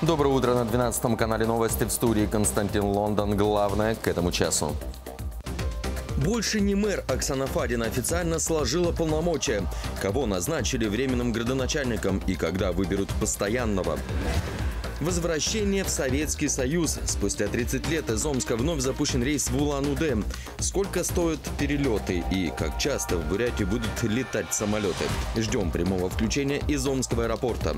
Доброе утро. На 12 канале новости, в студии Константин Лондон. Главное к этому часу. Больше не мэр Оксана Фадина официально сложила полномочия. Кого назначили временным градоначальником и когда выберут постоянного? Возвращение в Советский Союз. Спустя 30 лет из Омска вновь запущен рейс в Улан-Удэ. Сколько стоят перелеты и как часто в Бурятии будут летать самолеты? Ждем прямого включения из Омского аэропорта.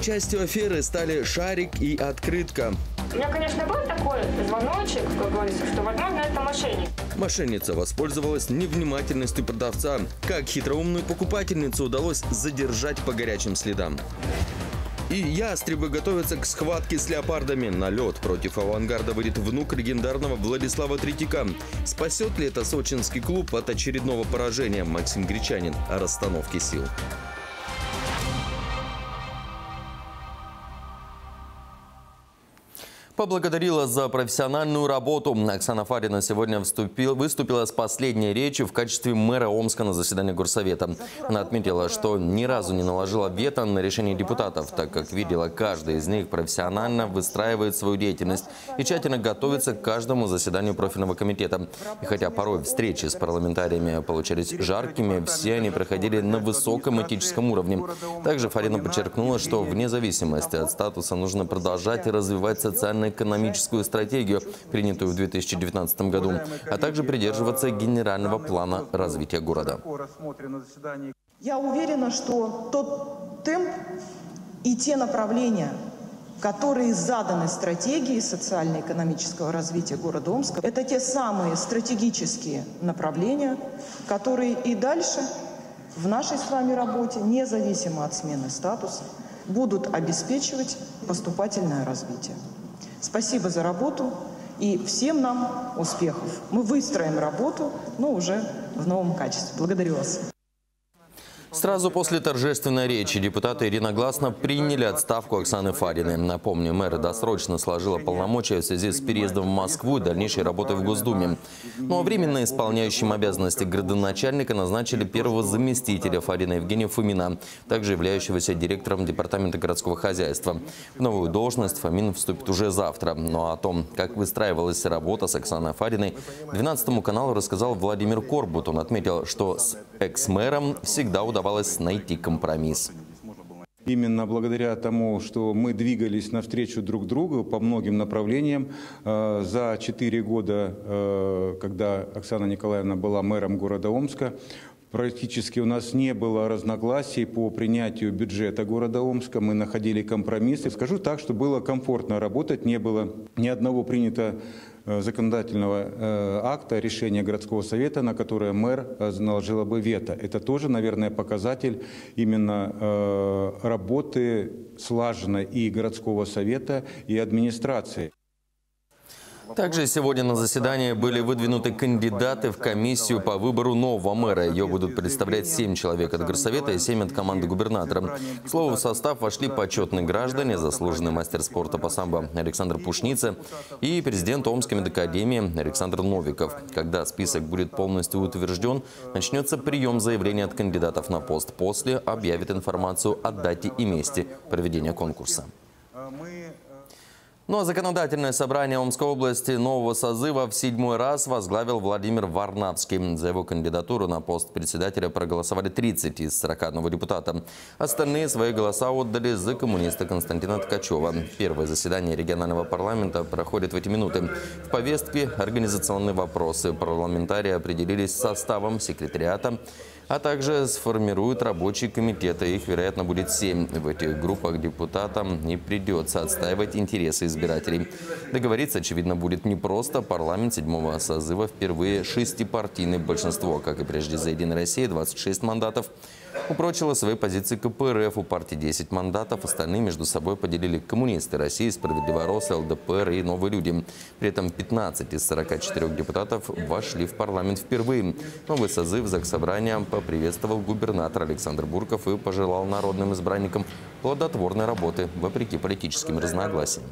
Частью аферы стали шарик и открытка. У меня, конечно, был такой звоночек, как говорится, что, возможно, это мошенник. Мошенница воспользовалась невнимательностью продавца. Как хитроумную покупательницу удалось задержать по горячим следам. И ястребы готовятся к схватке с леопардами. На лед против «Авангарда» выйдет внук легендарного Владислава Третьяка. Спасет ли это сочинский клуб от очередного поражения? Максим Гречанин о расстановке сил. Поблагодарила за профессиональную работу. Оксана Фадина сегодня выступила с последней речью в качестве мэра Омска на заседании горсовета. Она отметила, что ни разу не наложила вето на решение депутатов, так как видела, каждый из них профессионально выстраивает свою деятельность и тщательно готовится к каждому заседанию профильного комитета. И хотя порой встречи с парламентариями получались жаркими, все они проходили на высоком этическом уровне. Также Фадина подчеркнула, что вне зависимости от статуса нужно продолжать и развивать социальные экономическую стратегию, принятую в 2019 году, а также придерживаться генерального плана развития города. Я уверена, что тот темп и те направления, которые заданы стратегией социально-экономического развития города Омска, это те самые стратегические направления, которые и дальше в нашей с вами работе, независимо от смены статуса, будут обеспечивать поступательное развитие. Спасибо за работу и всем нам успехов. Мы выстроим работу, но уже в новом качестве. Благодарю вас. Сразу после торжественной речи депутаты единогласно приняли отставку Оксаны Фадиной. Напомню, мэра досрочно сложила полномочия в связи с переездом в Москву и дальнейшей работой в Госдуме. Ну а временно исполняющим обязанности градоначальника назначили первого заместителя Фадина Евгения Фомина, также являющегося директором департамента городского хозяйства. В новую должность Фомин вступит уже завтра. Но о том, как выстраивалась работа с Оксаной Фадиной, 12 каналу рассказал Владимир Корбут. Он отметил, что с экс-мэром всегда удалось найти компромисс. Именно благодаря тому, что мы двигались навстречу друг другу по многим направлениям, за 4 года, когда Оксана Николаевна была мэром города Омска, практически у нас не было разногласий по принятию бюджета города Омска. Мы находили компромиссы. Скажу так, что было комфортно работать. Не было ни одного принятого законодательного акта, решения городского совета, на которое мэр наложила бы вето. Это тоже, наверное, показатель именно работы слаженной и городского совета, и администрации. Также сегодня на заседании были выдвинуты кандидаты в комиссию по выбору нового мэра. Ее будут представлять 7 человек от горсовета и 7 от команды губернатора. К слову, в состав вошли почетные граждане, заслуженный мастер спорта по самбо Александр Пушница и президент Омской медакадемии Александр Новиков. Когда список будет полностью утвержден, начнется прием заявлений от кандидатов на пост. После объявят информацию о дате и месте проведения конкурса. Ну а законодательное собрание Омской области нового созыва в 7-й раз возглавил Владимир Варнавский. За его кандидатуру на пост председателя проголосовали 30 из 41 депутата. Остальные свои голоса отдали за коммуниста Константина Ткачева. Первое заседание регионального парламента проходит в эти минуты. В повестке организационные вопросы. Парламентарии определились с составом секретариата, а также сформируют рабочие комитеты. Их, вероятно, будет 7. В этих группах депутатам не придется отстаивать интересы избирателей. Договориться, очевидно, будет непросто. Парламент 7-го созыва впервые шестипартийное большинство. Как и прежде, за «Единой России» 26 мандатов упрочила свои позиции КПРФ, у партии 10 мандатов. Остальные между собой поделили коммунисты России, «Справедливая Россия», ЛДПР и «Новые люди». При этом 15 из 44 депутатов вошли в парламент впервые. Новый созыв Заксобрания поприветствовал губернатор Александр Бурков и пожелал народным избранникам плодотворной работы вопреки политическим разногласиям.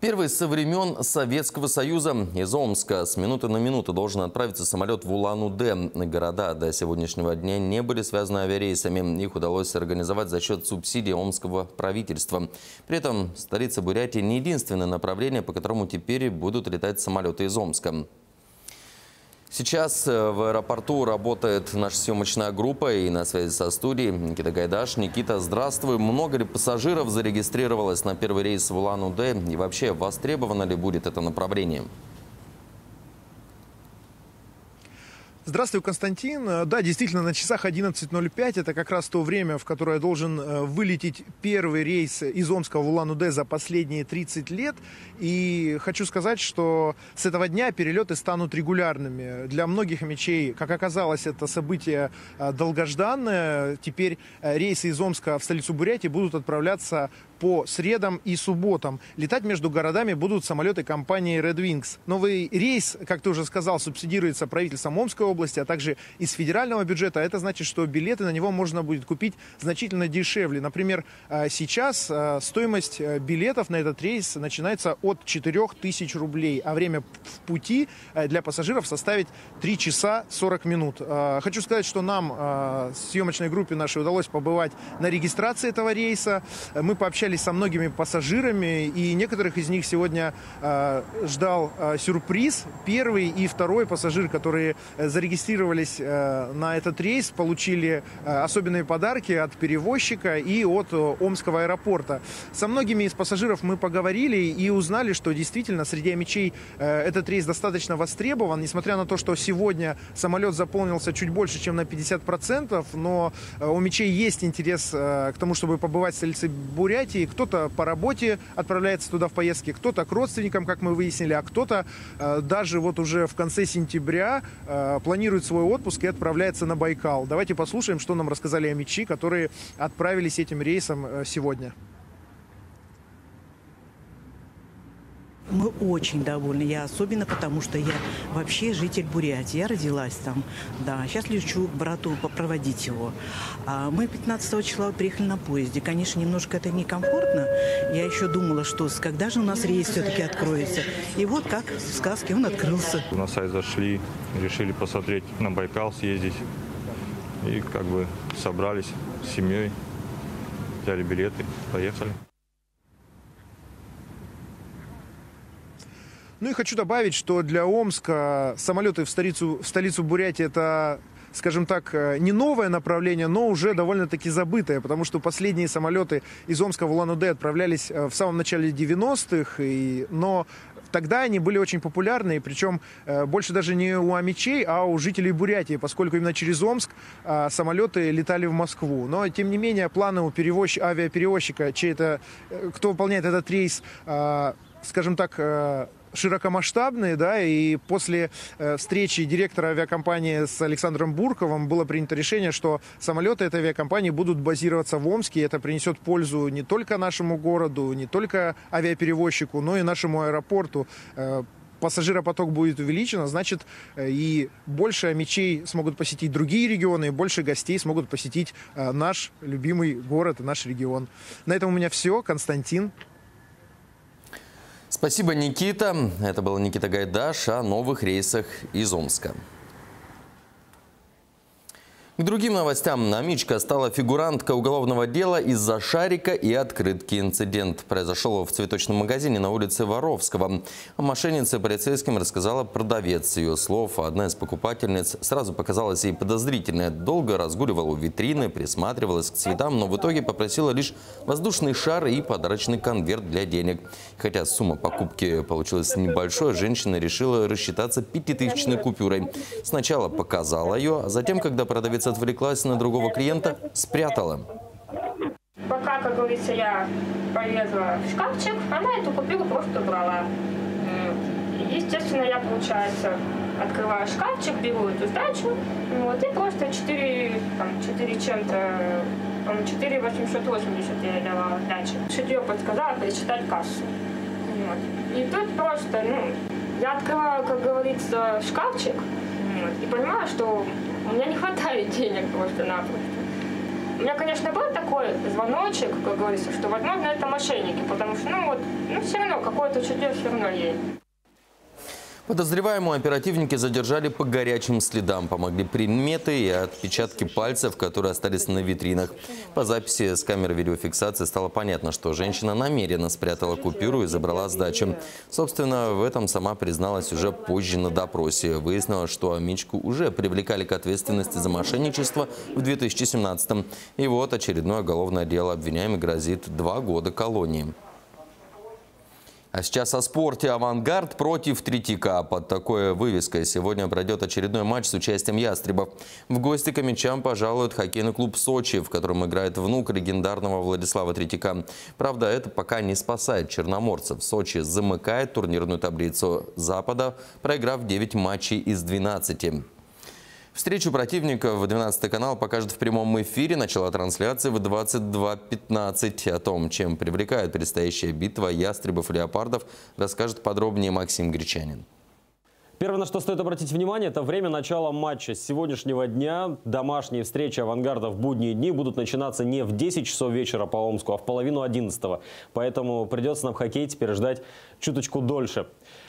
Первый со времен Советского Союза из Омска с минуты на минуту должен отправиться самолет в Улан-Удэ. Города до сегодняшнего дня не были связаны авиарейсами. Их удалось организовать за счет субсидий омского правительства. При этом столица Бурятии не единственное направление, по которому теперь будут летать самолеты из Омска. Сейчас в аэропорту работает наша съемочная группа и на связи со студией Никита Гайдаш. Никита, здравствуй. Много ли пассажиров зарегистрировалось на первый рейс в Улан-Удэ? И вообще, востребовано ли будет это направление? Здравствуй, Константин. Да, действительно, на часах 11:05 это как раз то время, в которое должен вылететь первый рейс из Омска в Улан-Удэ за последние 30 лет. И хочу сказать, что с этого дня перелеты станут регулярными. Для многих омичей, как оказалось, это событие долгожданное. Теперь рейсы из Омска в столицу Бурятии будут отправляться по средам и субботам. Летать между городами будут самолеты компании Red Wings. Новый рейс, как ты уже сказал, субсидируется правительством Омской области, а также из федерального бюджета. Это значит, что билеты на него можно будет купить значительно дешевле. Например, сейчас стоимость билетов на этот рейс начинается от 4000 рублей, а время в пути для пассажиров составит 3 часа 40 минут. Хочу сказать, что нам, съемочной группе нашей, удалось побывать на регистрации этого рейса. Мы пообщались со многими пассажирами, и некоторых из них сегодня ждал сюрприз. Первый и второй пассажир, которые зарегистрировались на этот рейс, получили особенные подарки от перевозчика и от Омского аэропорта. Со многими из пассажиров мы поговорили и узнали, что действительно среди омичей этот рейс достаточно востребован, несмотря на то, что сегодня самолет заполнился чуть больше, чем на 50%, но у омичей есть интерес к тому, чтобы побывать в столице Бурятии. Кто-то по работе отправляется туда в поездки, кто-то к родственникам, как мы выяснили, а кто-то даже вот уже в конце сентября планирует свой отпуск и отправляется на Байкал. Давайте послушаем, что нам рассказали омичи, которые отправились этим рейсом сегодня. Мы очень довольны. Я особенно, потому что я вообще житель Бурятии. Я родилась там. Да, сейчас лечу к брату попроводить его. А мы 15 числа приехали на поезде. Конечно, немножко это некомфортно. Я еще думала, что когда же у нас рейс все-таки откроется. И вот как в сказке он открылся. На сайт зашли, решили посмотреть на Байкал, съездить. И как бы собрались с семьей, взяли билеты, поехали. Ну и хочу добавить, что для Омска самолеты в столицу Бурятии – это, скажем так, не новое направление, но уже довольно-таки забытое, потому что последние самолеты из Омска в Улан-Удэ отправлялись в самом начале 90-х, но тогда они были очень популярны, причем больше даже не у омичей, а у жителей Бурятии, поскольку именно через Омск самолеты летали в Москву. Но, тем не менее, планы у авиаперевозчика, кто выполняет этот рейс, скажем так, широкомасштабные, да, и после встречи директора авиакомпании с Александром Бурковым было принято решение, что самолеты этой авиакомпании будут базироваться в Омске, и это принесет пользу не только нашему городу, не только авиаперевозчику, но и нашему аэропорту. Пассажиропоток будет увеличен, значит, и больше омичей смогут посетить другие регионы, и больше гостей смогут посетить наш любимый город и наш регион. На этом у меня все. Константин. Спасибо, Никита. Это был Никита Гайдаш о новых рейсах из Омска. К другим новостям. Омичка стала фигуранткой уголовного дела из-за шарика и открытки. Инцидент произошел в цветочном магазине на улице Воровского. О мошеннице полицейским рассказала продавец. Ее слов, одна из покупательниц сразу показалась ей подозрительной. Долго разгуливала у витрины, присматривалась к цветам, но в итоге попросила лишь воздушный шар и подарочный конверт для денег. Хотя сумма покупки получилась небольшой, женщина решила рассчитаться 5000-ной купюрой. Сначала показала ее, а затем, когда продавец отвлеклась на другого клиента, спрятала. Пока, как говорится, я полезла в шкафчик, она эту купюру просто брала. Естественно, я, получается, открываю шкафчик, беру эту сдачу, вот, и просто 4880 я давала сдачу. Шитье подсказала пересчитать кассу. Вот. И тут просто, я открываю, как говорится, шкафчик, вот, и понимаю, что у меня не хватает денег просто-напросто. У меня, конечно, был такой звоночек, как говорится, что, возможно, это мошенники, потому что, Ну, все равно, какое-то чутье все равно есть. Подозреваемую оперативники задержали по горячим следам. Помогли приметы и отпечатки пальцев, которые остались на витринах. По записи с камер видеофиксации стало понятно, что женщина намеренно спрятала купюру и забрала сдачу. Собственно, в этом сама призналась уже позже на допросе. Выяснилось, что Мичку уже привлекали к ответственности за мошенничество в 2017-м. И вот очередное уголовное дело. Обвиняемой грозит 2 года колонии. А сейчас о спорте. «Авангард» против «Третьяка». Под такой вывеской сегодня пройдет очередной матч с участием ястребов. В гости к мячам пожалует хоккейный клуб «Сочи», в котором играет внук легендарного Владислава Третьяка. Правда, это пока не спасает черноморцев. «Сочи» замыкает турнирную таблицу Запада, проиграв 9 матчей из 12. Встречу противников 12 канал покажет в прямом эфире. Начало трансляции в 22:15. О том, чем привлекает предстоящая битва ястребов-леопардов, расскажет подробнее Максим Гречанин. Первое, на что стоит обратить внимание, это время начала матча. С сегодняшнего дня домашние встречи «Авангарда» в будние дни будут начинаться не в 10 часов вечера по Омску, а в половину 11-го. Поэтому придется нам хоккей теперь ждать чуточку дольше.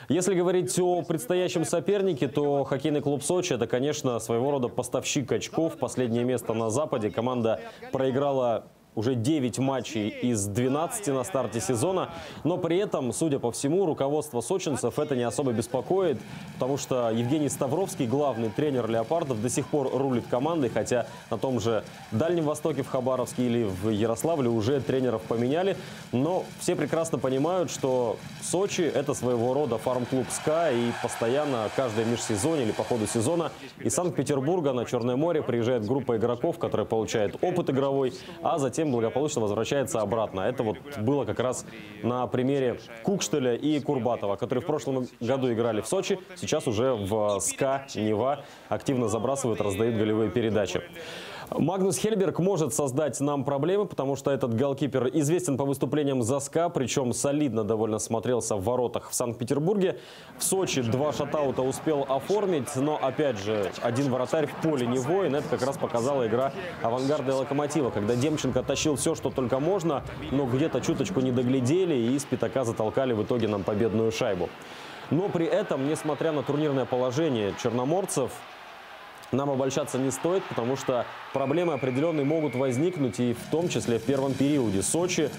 Если говорить о предстоящем сопернике, то хоккейный клуб «Сочи» – это, конечно, своего рода поставщик очков. Последнее место на Западе. Команда проиграла уже 9 матчей из 12 на старте сезона. Но при этом, судя по всему, руководство сочинцев это не особо беспокоит, потому что Евгений Ставровский, главный тренер «Леопардов», до сих пор рулит командой, хотя на том же Дальнем Востоке, в Хабаровске или в Ярославле уже тренеров поменяли. Но все прекрасно понимают, что Сочи – это своего рода фарм-клуб СКА, и постоянно, каждое межсезонье или по ходу сезона, из Санкт-Петербурга на Черное море приезжает группа игроков, которая получает опыт игровой, а затем благополучно возвращается обратно. Это вот было как раз на примере Кукштеля и Курбатова, которые в прошлом году играли в Сочи, сейчас уже в СКА Нева активно забрасывают, раздают голевые передачи. Магнус Хельберг может создать нам проблемы, потому что этот голкипер известен по выступлениям за СКА, причем солидно довольно смотрелся в воротах в Санкт-Петербурге. В Сочи 2 шатаута успел оформить, но опять же один вратарь в поле не воин. Это как раз показала игра «Авангарда» и «Локомотива», когда Демченко тащил все, что только можно, но где-то чуточку не доглядели и из пятака затолкали в итоге нам победную шайбу. Но при этом, несмотря на турнирное положение черноморцев, нам обольщаться не стоит, потому что проблемы определенные могут возникнуть, и в том числе в первом периоде. Сочи,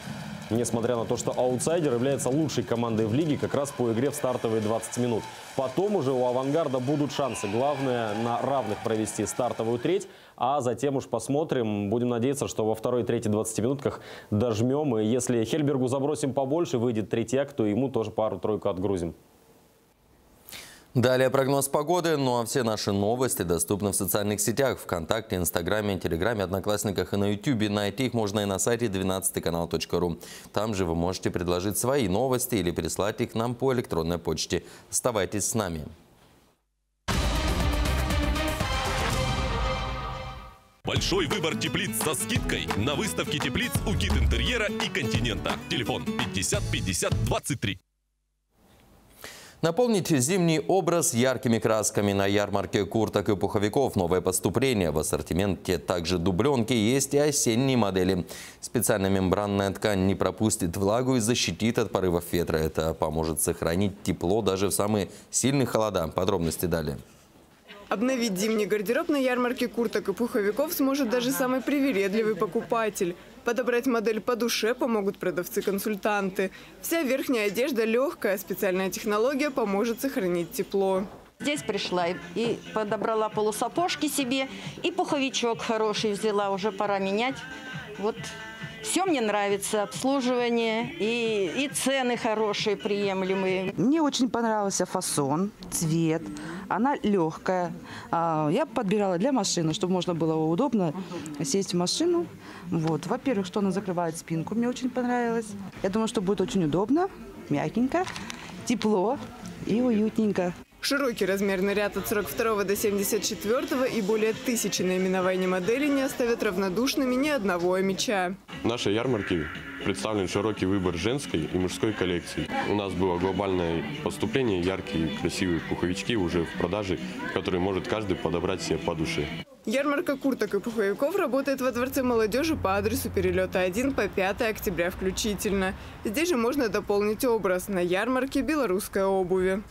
несмотря на то, что аутсайдер, является лучшей командой в лиге как раз по игре в стартовые 20 минут. Потом уже у «Авангарда» будут шансы. Главное, на равных провести стартовую треть, а затем уж посмотрим. Будем надеяться, что во второй, третьей 20 минутках дожмем. И если Хельбергу забросим побольше, выйдет Третьяк, то ему тоже пару-тройку отгрузим. Далее прогноз погоды, ну а все наши новости доступны в социальных сетях, ВКонтакте, Инстаграме, Телеграме, Одноклассниках и на Ютубе. Найти их можно и на сайте 12канал.ру. Там же вы можете предложить свои новости или переслать их нам по электронной почте. Оставайтесь с нами. Большой выбор теплиц со скидкой на выставке теплиц у «Кит Интерьера» и «Континента». Телефон 50 50 23. Наполните зимний образ яркими красками на ярмарке курток и пуховиков. Новое поступление. В ассортименте также дубленки, есть и осенние модели. Специальная мембранная ткань не пропустит влагу и защитит от порывов ветра. Это поможет сохранить тепло даже в самые сильные холода. Подробности далее. Обновить зимний гардероб на ярмарке курток и пуховиков сможет даже самый привередливый покупатель. Подобрать модель по душе помогут продавцы-консультанты. Вся верхняя одежда легкая, специальная технология поможет сохранить тепло. Здесь пришла и подобрала полусапожки себе, и пуховичок хороший взяла, уже пора менять. Вот все мне нравится, обслуживание и цены хорошие, приемлемые. Мне очень понравился фасон, цвет. Она легкая. Я подбирала для машины, чтобы можно было удобно сесть в машину. Вот. Во-первых, что она закрывает спинку, мне очень понравилось. Я думаю, что будет очень удобно, мягенько, тепло и уютненько. Широкий размерный ряд от 42 до 74 и более 1000 наименований модели не оставят равнодушными ни одного омича. В нашей ярмарке представлен широкий выбор женской и мужской коллекций. У нас было глобальное поступление, яркие, красивые пуховички уже в продаже, которые может каждый подобрать себе по душе. Ярмарка курток и пуховиков работает во Дворце молодежи по адресу Перелета 1 по 5 октября включительно. Здесь же можно дополнить образ на ярмарке белорусской обуви.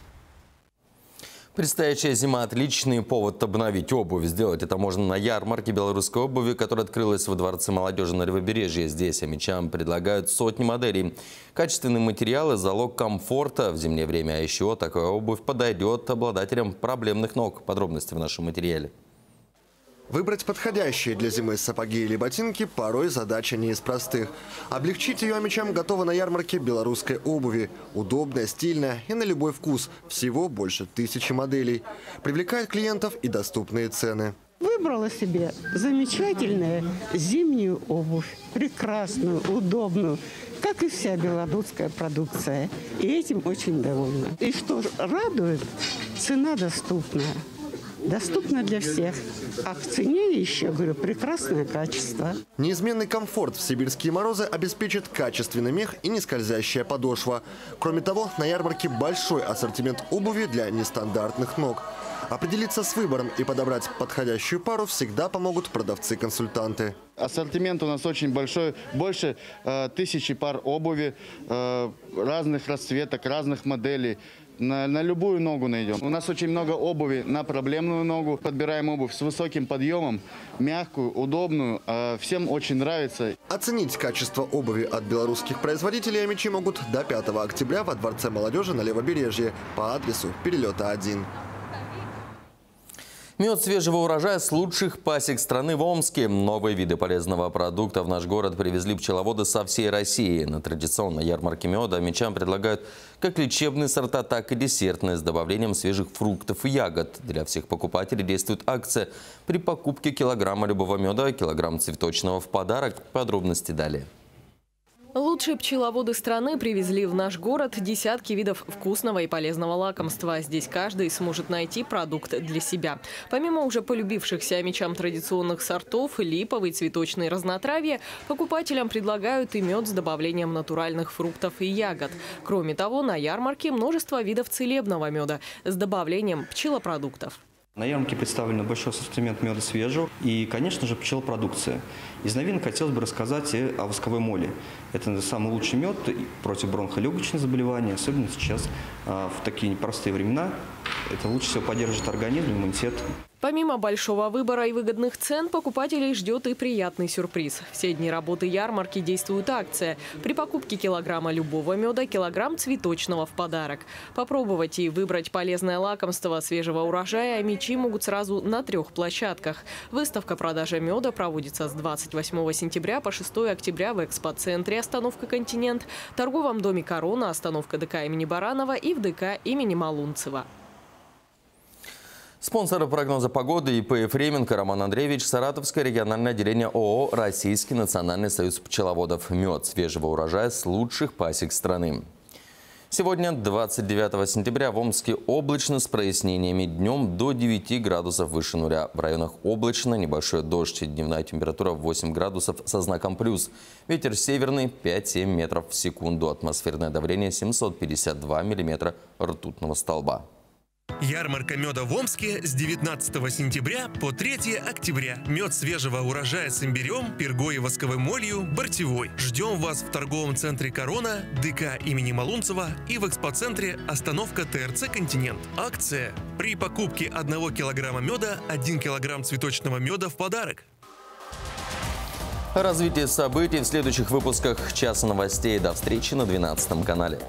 Предстоящая зима – отличный повод обновить обувь. Сделать это можно на ярмарке белорусской обуви, которая открылась во Дворце молодежи на Левобережье. Здесь омичам предлагают сотни моделей. Качественные материалы – залог комфорта в зимнее время. А еще такая обувь подойдет обладателям проблемных ног. Подробности в нашем материале. Выбрать подходящие для зимы сапоги или ботинки порой задача не из простых. Облегчить ее омичам готова на ярмарке белорусской обуви. Удобная, стильная и на любой вкус. Всего больше 1000 моделей. Привлекает клиентов и доступные цены. Выбрала себе замечательную зимнюю обувь. Прекрасную, удобную, как и вся белорусская продукция. И этим очень довольна. И что радует, цена доступная. Доступно для всех. А в цене еще, говорю, прекрасное качество. Неизменный комфорт в сибирские морозы обеспечит качественный мех и нескользящая подошва. Кроме того, на ярмарке большой ассортимент обуви для нестандартных ног. Определиться с выбором и подобрать подходящую пару всегда помогут продавцы-консультанты. Ассортимент у нас очень большой, больше 1000 пар обуви, разных расцветок, разных моделей. На любую ногу найдем. У нас очень много обуви на проблемную ногу. Подбираем обувь с высоким подъемом, мягкую, удобную. Всем очень нравится. Оценить качество обуви от белорусских производителей омичи могут до 5 октября во Дворце молодежи на Левобережье по адресу Перелета 1. Мед свежего урожая с лучших пасек страны в Омске. Новые виды полезного продукта в наш город привезли пчеловоды со всей России. На традиционной ярмарке меда омичам предлагают как лечебные сорта, так и десертные с добавлением свежих фруктов и ягод. Для всех покупателей действует акция. При покупке килограмма любого меда, килограмм цветочного в подарок. Подробности далее. Лучшие пчеловоды страны привезли в наш город десятки видов вкусного и полезного лакомства. Здесь каждый сможет найти продукт для себя. Помимо уже полюбившихся омичам традиционных сортов, липовые, цветочные разнотравья, покупателям предлагают и мед с добавлением натуральных фруктов и ягод. Кроме того, на ярмарке множество видов целебного меда с добавлением пчелопродуктов. На ярмарке представлен большой ассортимент меда свежего и, конечно же, пчелопродукция. Из новинок хотелось бы рассказать и о восковой моле. Это самый лучший мед против бронхолегочных заболеваний, особенно сейчас в такие непростые времена. Это лучше всего поддерживает организм, иммунитет. Помимо большого выбора и выгодных цен, покупателей ждет и приятный сюрприз. Все дни работы ярмарки действует акция. При покупке килограмма любого меда, килограмм цветочного в подарок. Попробовать и выбрать полезное лакомство свежего урожая омичи могут сразу на 3 площадках. Выставка продажи меда проводится с 28 сентября по 6 октября в экспоцентре «Остановка Континент», торговом доме «Корона», остановка ДК имени Баранова и в ДК имени Малунцева. Спонсоры прогноза погоды ИП «Ефременко» Роман Андреевич, Саратовское региональное отделение ООО «Российский национальный союз пчеловодов». Мед свежего урожая с лучших пасек страны. Сегодня, 29 сентября, в Омске облачно с прояснениями. Днем до 9 градусов выше нуля. В районах облачно, небольшой дождь. Дневная температура 8 градусов со знаком плюс. Ветер северный 5-7 метров в секунду. Атмосферное давление 752 миллиметра ртутного столба. Ярмарка меда в Омске с 19 сентября по 3 октября. Мед свежего урожая с имбирем, пергой и восковой молью, бортевой. Ждем вас в торговом центре «Корона», ДК имени Малунцева и в экспоцентре «Остановка ТРЦ Континент». Акция. При покупке 1 килограмма меда 1 килограмм цветочного меда в подарок. Развитие событий в следующих выпусках «Часа новостей». До встречи на 12 канале.